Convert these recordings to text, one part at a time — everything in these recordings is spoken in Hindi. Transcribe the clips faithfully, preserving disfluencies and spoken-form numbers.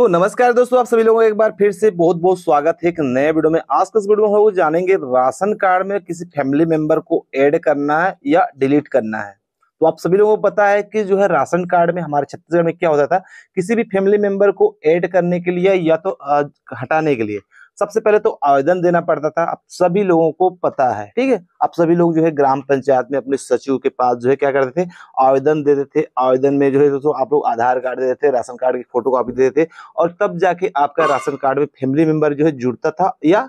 तो नमस्कार दोस्तों, आप सभी लोगों का एक बार फिर से बहुत बहुत स्वागत है एक नए वीडियो में। आज के इस वीडियो में हम जानेंगे राशन कार्ड में किसी फैमिली मेंबर को ऐड करना है या डिलीट करना है। तो आप सभी लोगों को पता है कि जो है राशन कार्ड में हमारे छत्तीसगढ़ में क्या होता था, किसी भी फैमिली मेंबर को ऐड करने के लिए या तो हटाने के लिए सबसे पहले तो आवेदन देना पड़ता था। आप सभी लोगों को पता है, ठीक है। आप सभी लोग जो है ग्राम पंचायत में अपने सचिव के पास जो है क्या करते थे, आवेदन देते थे। आवेदन में जो है दोस्तों आप लोग आधार कार्ड देते थे, राशन कार्ड की फोटो कॉपी देते थे और तब जाके आपका राशन कार्ड में फैमिली मेंबर जो है जुड़ता था या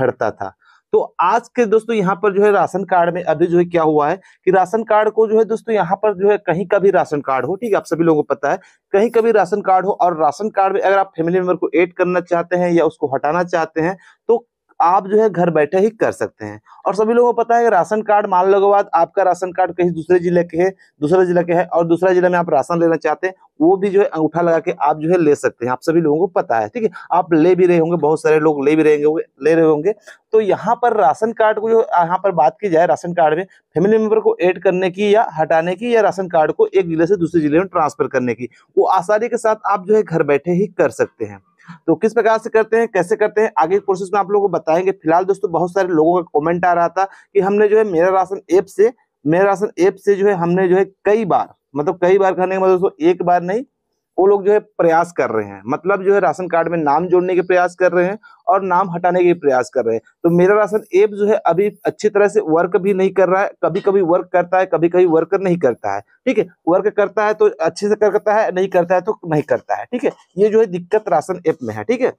हटता था। तो आज के दोस्तों यहाँ पर जो है राशन कार्ड में अभी जो है क्या हुआ है कि राशन कार्ड को जो है दोस्तों यहाँ पर जो है कहीं का भी राशन कार्ड हो, ठीक है, आप सभी लोगों को पता है कहीं का भी राशन कार्ड हो और राशन कार्ड में अगर आप फैमिली मेंबर को ऐड करना चाहते हैं या उसको हटाना चाहते हैं तो आप जो है घर बैठे ही कर सकते हैं। और सभी लोगों को पता है राशन कार्ड मान लो बाद आपका राशन कार्ड कहीं दूसरे जिले के है दूसरे जिले के है और दूसरा जिले में आप राशन लेना चाहते हैं, वो भी जो है अंगूठा लगा के आप जो है ले सकते हैं। आप सभी लोगों को पता है, ठीक है। आप ले भी रहे होंगे, बहुत सारे लोग ले भी रहेंगे ले रहे होंगे। तो यहाँ पर राशन कार्ड को जो यहाँ पर बात की जाए, राशन कार्ड में फैमिली मेंबर को ऐड करने की या हटाने की या राशन कार्ड को एक जिले से दूसरे जिले में ट्रांसफर करने की, वो आसानी के साथ आप जो है घर बैठे ही कर सकते हैं। तो किस प्रकार से करते हैं, कैसे करते हैं, आगे प्रोसेस में आप लोगों को बताएंगे। फिलहाल दोस्तों बहुत सारे लोगों का कमेंट आ रहा था कि हमने जो है मेरा राशन ऐप से मेरा राशन ऐप से जो है हमने जो है कई बार, मतलब कई बार करने का मतलब दोस्तों एक बार नहीं, वो लोग जो है प्रयास कर रहे हैं, मतलब जो है राशन कार्ड में नाम जोड़ने के प्रयास कर रहे हैं और नाम हटाने के प्रयास कर रहे हैं। तो मेरा राशन ऐप जो है अभी अच्छी तरह से वर्क भी नहीं कर रहा है, कभी कभी वर्क करता है, कभी कभी वर्क नहीं करता है, ठीक है। वर्क करता है तो अच्छे से करता है, नहीं करता है तो नहीं करता है, ठीक है। ये जो है दिक्कत राशन ऐप में है, ठीक है।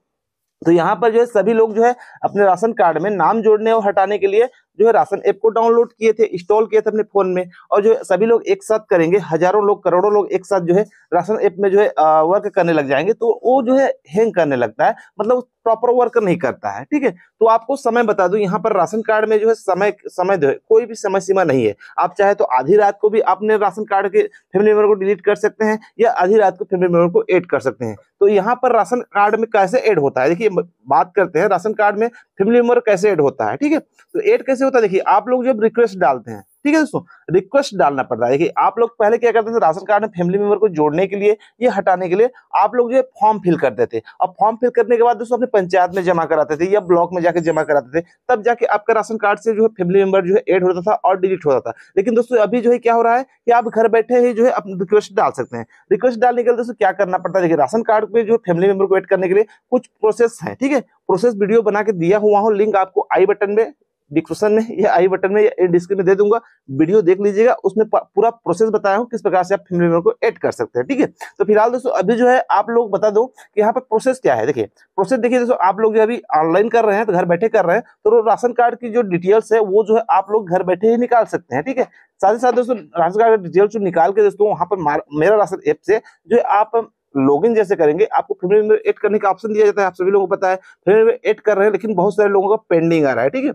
तो यहाँ पर जो है सभी लोग जो है अपने राशन कार्ड में नाम जोड़ने और हटाने के लिए जो है राशन ऐप को डाउनलोड किए थे, इंस्टॉल किए थे अपने फोन में, और जो है सभी लोग एक साथ करेंगे, हजारों लोग करोड़ों लोग एक साथ जो है राशन ऐप में जो है वर्क करने लग जाएंगे तो वो जो है हैंग करने लगता है, मतलब प्रॉपर वर्क नहीं करता है, ठीक है। तो आपको समय बता दूं, यहाँ पर राशन कार्ड में जो है समय समय जो है कोई भी समय सीमा नहीं है। आप चाहे तो आधी रात को भी अपने राशन कार्ड के फैमिली मेंबर को डिलीट कर सकते हैं या आधी रात को फैमिली मेंबर को ऐड कर सकते हैं। तो यहाँ पर राशन कार्ड में कैसे ऐड होता है, देखिए बात करते हैं राशन कार्ड में फैमिली मेंबर कैसे ऐड होता है, ठीक है। तो ऐड कैसे होता है, देखिए आप लोग जब रिक्वेस्ट डालते हैं, ठीक है दोस्तों, रिक्वेस्ट डालना पड़ता है। देखिए आप लोग पहले क्या करते थे, राशन कार्ड में फैमिली मेंबर को जोड़ने के लिए या हटाने के लिए आप लोग जो है फॉर्म फिल करते थे और फॉर्म फिल करने के बाद दोस्तों अपने पंचायत में जमा कराते थे या ब्लॉक में जाकर जमा कराते थे, तब जाके आपका राशन कार्ड से जो है फैमिली मेंबर जो है ऐड होता था और डिलीट होता था। लेकिन दोस्तों अभी जो है क्या हो रहा है कि आप घर बैठे ही जो है अपनी रिक्वेस्ट डाल सकते हैं। रिक्वेस्ट डालने के लिए दोस्तों क्या करना पड़ता है, देखिए राशन कार्ड में जो फैमिली मेंबर को ऐड करने के लिए कुछ प्रोसेस है, ठीक है। प्रोसेस वीडियो बना के दिया हुआ हूँ, लिंक आपको आई बटन में डिस्क्रिप्शन में या आई बटन में या डिस्क्रिप्शन में दे दूंगा, वीडियो देख लीजिएगा, उसमें पूरा प्रोसेस बताया हूँ किस प्रकार से आप फैमिली मेंबर को ऐड कर सकते हैं, ठीक है। तो फिलहाल दोस्तों अभी जो है आप लोग बता दो कि यहाँ पर प्रोसेस क्या है। देखिए प्रोसेस देखिए दोस्तों, आप लोग जो अभी ऑनलाइन कर रहे हैं तो घर बैठे कर रहे हैं, तो राशन कार्ड की जो डिटेल्स है वो जो है आप लोग घर बैठे ही निकाल सकते हैं, ठीक है। साथ ही साथ दोस्तों राशन कार्ड डिटेल्स जो निकाल के दोस्तों वहाँ पर मेरा राशन ऐप से जो आप लॉगिन जैसे करेंगे, आपको फैमिली मेंबर ऐड करने का ऑप्शन दिया जाता है। आप सभी लोगों को पता है फैमिली मेंबर ऐड कर रहे हैं लेकिन बहुत सारे लोगों का पेंडिंग आ रहा है, ठीक है।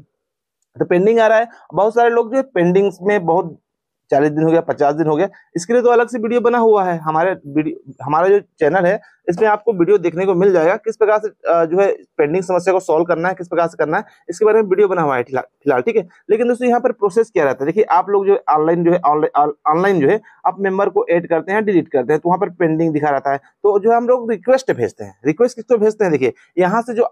तो पेंडिंग आ रहा है, बहुत सारे लोग जो है पेंडिंग्स में बहुत चालीस दिन हो गया, पचास दिन हो गया, इसके लिए तो अलग से वीडियो बना हुआ है। हमारे वीडियो हमारा जो चैनल है इसमें आपको वीडियो देखने को मिल जाएगा किस प्रकार से जो है पेंडिंग समस्या को सॉल्व करना है, किस प्रकार से करना है, इसके बारे में वीडियो बना हुआ है फिलहाल, ठीक है। लेकिन दोस्तों यहाँ पर प्रोसेस क्या रहता है, देखिए आप लोग जो है ऑनलाइन जो है ऑनलाइन जो है आप मेंबर को ऐड करते हैं, डिलीट करते हैं, तो वहाँ पर पेंडिंग दिखा रहता है। तो जो हम लोग रिक्वेस्ट भेजते हैं, रिक्वेस्ट किसको भेजते हैं, देखिए यहाँ से जो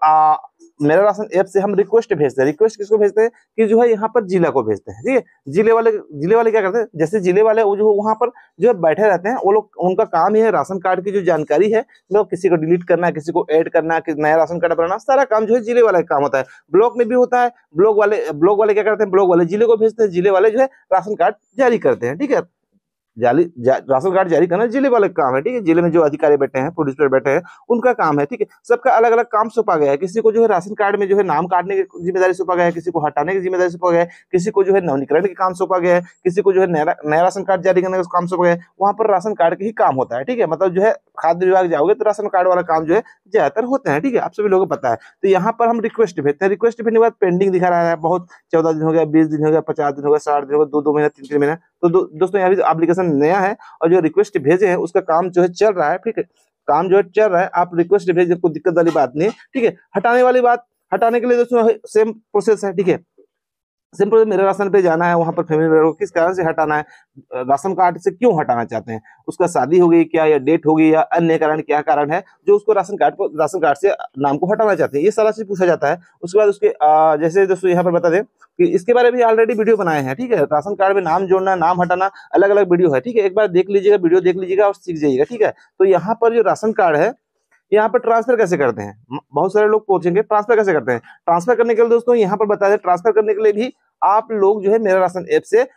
मेरा राशन ऐप से हम रिक्वेस्ट भेजते हैं। रिक्वेस्ट किसको भेजते हैं कि जो है यहाँ पर जिला को भेजते हैं, ठीक है। जिले वाले जिले वाले क्या करते हैं, जैसे जिले वाले वो जो वहाँ पर जो है बैठे रहते हैं, वो लोग उनका काम ही है राशन कार्ड की जो जानकारी है, मतलब किसी को डिलीट करना, किसी को ऐड करना, नया राशन कार्ड बनाना, सारा काम जो है जिले वाले काम होता है। ब्लॉक में भी होता है, ब्लॉक वाले ब्लॉक वाले क्या करते हैं, ब्लॉक वाले जिले को भेजते हैं, जिले वाले जो है राशन कार्ड जारी करते हैं, ठीक है। जाली जा, राशन कार्ड जारी करना जिले वाले काम है, ठीक है। जिले में जो अधिकारी बैठे हैं, प्रोड्यूसर बैठे हैं, उनका काम है, ठीक है। सबका अलग अलग काम सौंपा गया है। किसी को जो है राशन कार्ड में जो है नाम काटने की जिम्मेदारी सौंपा गया है, किसी को हटाने की जिम्मेदारी सौंपा गया है, किसी को जो है नवीनीकरण के काम सौंपा गया है, किसी को जो है नया राशन कार्ड जारी करने का काम सौंपा गया है। वहाँ पर राशन कार्ड के ही काम होता है, ठीक है। मतलब जो है खाद्य विभाग जाओगे तो राशन कार्ड वाला काम जो है ज्यादातर होते हैं, ठीक है। आप सभी लोगों को पता है। तो यहाँ पर हम रिक्वेस्ट भेजते हैं, रिक्वेस्ट भेजने के बाद पेंडिंग दिखा रहा है, बहुत चौदह दिन हो गया, बीस दिन हो गया, पचास दिन हो गया, साठ दिन हो गया, दो दो महीना, तीन तीन महीना। तो दो, दोस्तों यहाँ भी एप्लीकेशन नया है और जो रिक्वेस्ट भेजे हैं उसका काम जो है चल रहा है, ठीक है। काम जो है चल रहा है, आप रिक्वेस्ट भेजे, कोई दिक्कत वाली बात नहीं है, ठीक है। हटाने वाली बात, हटाने के लिए दोस्तों सेम प्रोसेस है, ठीक है। सिंपल मेरे राशन पे जाना है, वहाँ पर फैमिली मेंबर को किस कारण से हटाना है, राशन कार्ड से क्यों हटाना चाहते हैं, उसका शादी हो गई क्या या डेट हो गई या अन्य कारण क्या कारण है जो उसको राशन कार्ड को राशन कार्ड से नाम को हटाना चाहते हैं, ये सारा चीज पूछा जाता है। उसके बाद उसके आ, जैसे दोस्तों यहाँ पर बता दें कि इसके बारे में ऑलरेडी वीडियो बनाए हैं, ठीक है, राशन कार्ड में नाम जोड़ना नाम हटाना अलग अलग वीडियो है, ठीक है, एक बार देख लीजिएगा, वीडियो देख लीजिएगा और सीख जाइएगा, ठीक है। तो यहाँ पर जो राशन कार्ड है यहाँ पर ट्रांसफर कैसे करते हैं, बहुत सारे लोग पूछेंगे ट्रांसफर कैसे करते हैं। ट्रांसफर करने के लिए दोस्तों यहाँ पर बता दें, ट्रांसफर करने के लिए भी आप लोग जो है मेरा राशन ऐप से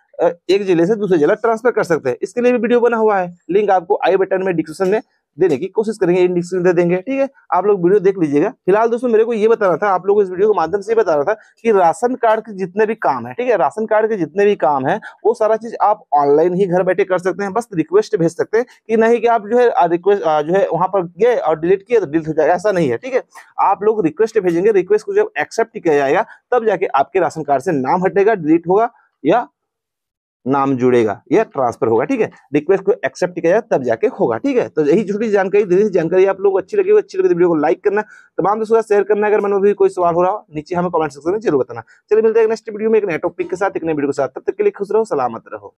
एक जिले से दूसरे जिला ट्रांसफर कर सकते हैं, इसके लिए भी वीडियो बना हुआ है, लिंक आपको आई बटन में डिस्क्रिप्शन में देने की कोशिश करेंगे, डिस्क्रिप्शन दे देंगे, ठीक है, आप लोग वीडियो देख लीजिएगा। फिलहाल दोस्तों मेरे को ये बताना था, आप लोगों को इस वीडियो के माध्यम से बता रहा था कि राशन कार्ड के जितने भी काम है, ठीक है, राशन कार्ड के जितने भी काम है वो सारा चीज आप ऑनलाइन ही घर बैठे कर सकते हैं, बस रिक्वेस्ट भेज सकते हैं, कि नहीं कि आप जो है रिक्वेस्ट जो है वहां पर गए और डिलीट किए तो डिलीट हो जाएगा, ऐसा नहीं है, ठीक है। आप लोग रिक्वेस्ट भेजेंगे, रिक्वेस्ट को जब एक्सेप्ट किया जाएगा तब जाके आपके राशन कार्ड से नाम हटेगा, डिलीट होगा या नाम जुड़ेगा या ट्रांसफर होगा, ठीक है, रिक्वेस्ट को एक्सेप्ट किया जाए तब जाके होगा, ठीक है। तो यही छोटी जानकारी देने से जानकारी आप लोग अच्छी लगी हो, अच्छी लगी वीडियो को लाइक करना, तमाम दोस्तों का शेयर करना, अगर मन में भी कोई सवाल हो रहा हो नीचे हमें कमेंट सेक्शन में जरूर बताना। चलिए मिलते हैं नेक्स्ट वीडियो में एक नए टॉपिक के साथ, एक नए वीडियो के साथ, तब तक के लिए खुश रहो, सलामत रहो।